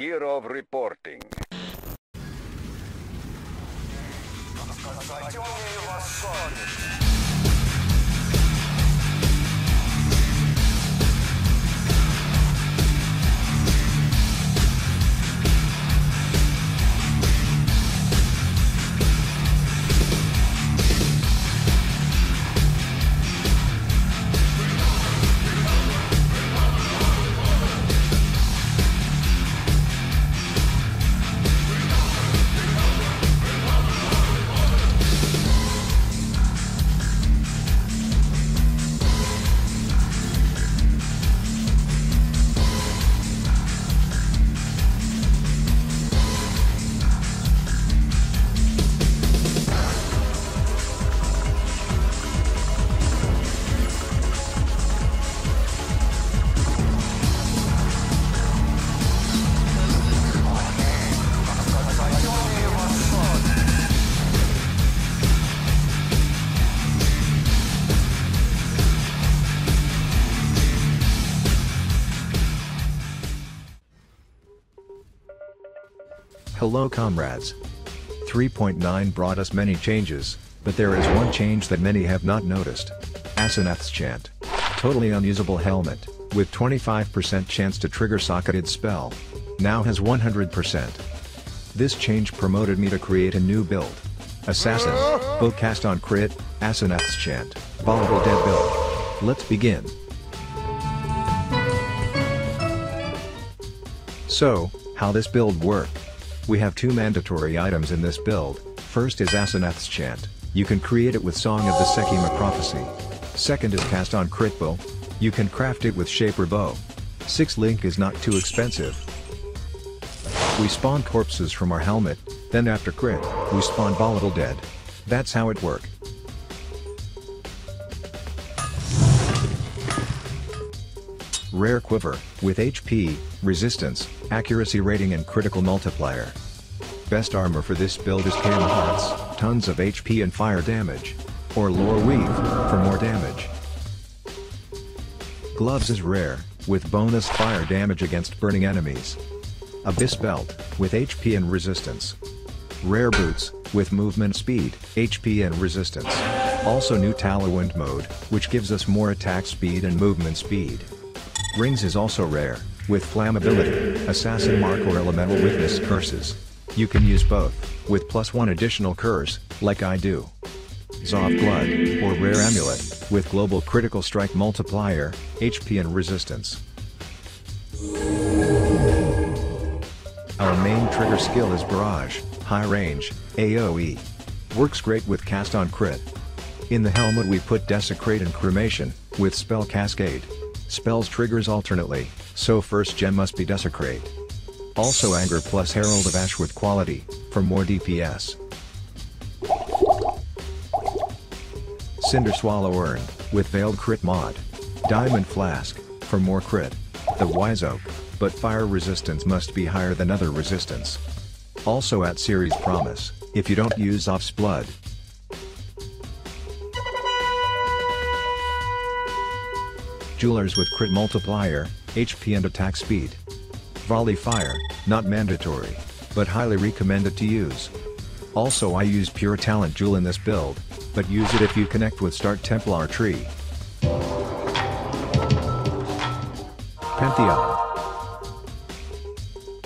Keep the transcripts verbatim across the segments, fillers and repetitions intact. Kirov reporting. Hello comrades. three point nine brought us many changes, but there is one change that many have not noticed. Asenath's Chant. Totally unusable helmet, with twenty-five percent chance to trigger socketed spell. Now has one hundred percent. This change promoted me to create a new build. Assassin, Bow Cast on Crit, Asenath's Chant, Volley Dead build. Let's begin. So, how this build worked. We have two mandatory items in this build. First is Asenath's Chant, you can create it with Song of the Sekima Prophecy. Second is Cast on Crit Bow, you can craft it with Shaper Bow. six link is not too expensive. We spawn corpses from our helmet, then after crit, we spawn volatile dead. That's how it works. Rare Quiver, with H P, resistance, accuracy rating and critical multiplier. Best armor for this build is Cannon Hearts, tons of H P and fire damage. Or Lore Weave, for more damage. Gloves is rare, with bonus fire damage against burning enemies. Abyss Belt, with H P and resistance. Rare Boots, with movement speed, H P and resistance. Also new Tailwind Mode, which gives us more attack speed and movement speed. Rings is also rare, with flammability, assassin mark or elemental witness curses. You can use both, with plus one additional curse, like I do. Zov blood, or rare amulet, with global critical strike multiplier, H P and resistance. Our main trigger skill is barrage, high range, A O E. Works great with cast on crit. In the helmet we put desecrate and cremation, with spell cascade. Spells triggers alternately, so first gem must be desecrate. Also Anger plus Herald of Ash with quality, for more D P S. Cinder Swallow Urn, with Veiled Crit mod. Diamond Flask, for more crit. The Wise Oak, but fire resistance must be higher than other resistance. Also at Series Promise, if you don't use Zov's blood. Jewelers with crit multiplier, H P and attack speed. Volley fire, not mandatory, but highly recommended to use. Also I use pure talent jewel in this build, but use it if you connect with start Templar tree. Pantheon.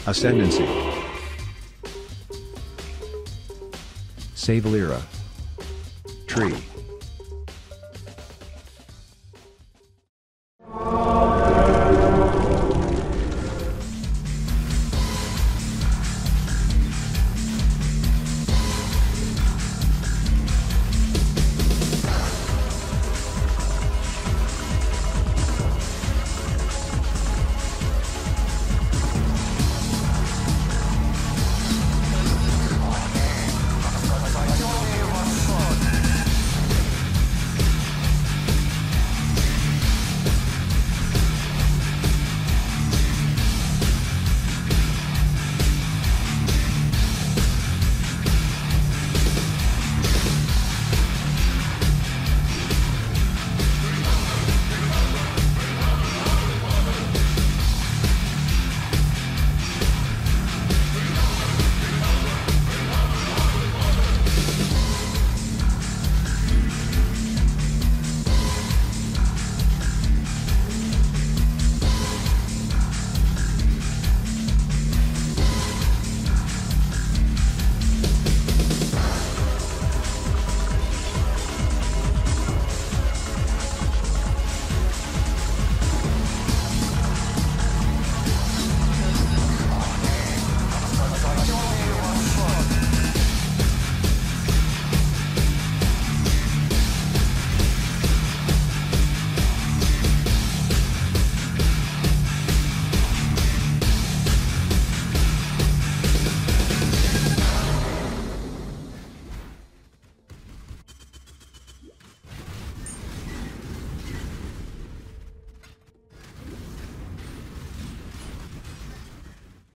Ascendancy. Save Lyra. Tree.